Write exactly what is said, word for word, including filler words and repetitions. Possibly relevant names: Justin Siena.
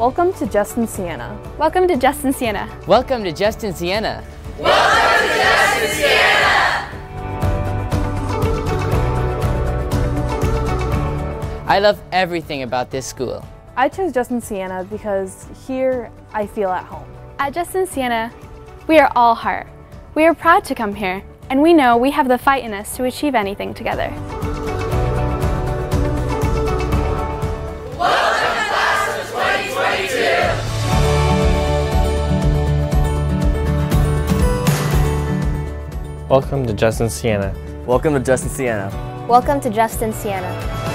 Welcome to Justin Siena. Welcome to Justin Siena. Welcome to Justin Siena. Welcome to Justin Siena! I love everything about this school. I chose Justin Siena because here I feel at home. At Justin Siena, we are all heart. We are proud to come here, and we know we have the fight in us to achieve anything together. Welcome to Justin Siena. Welcome to Justin Siena. Welcome to Justin Siena.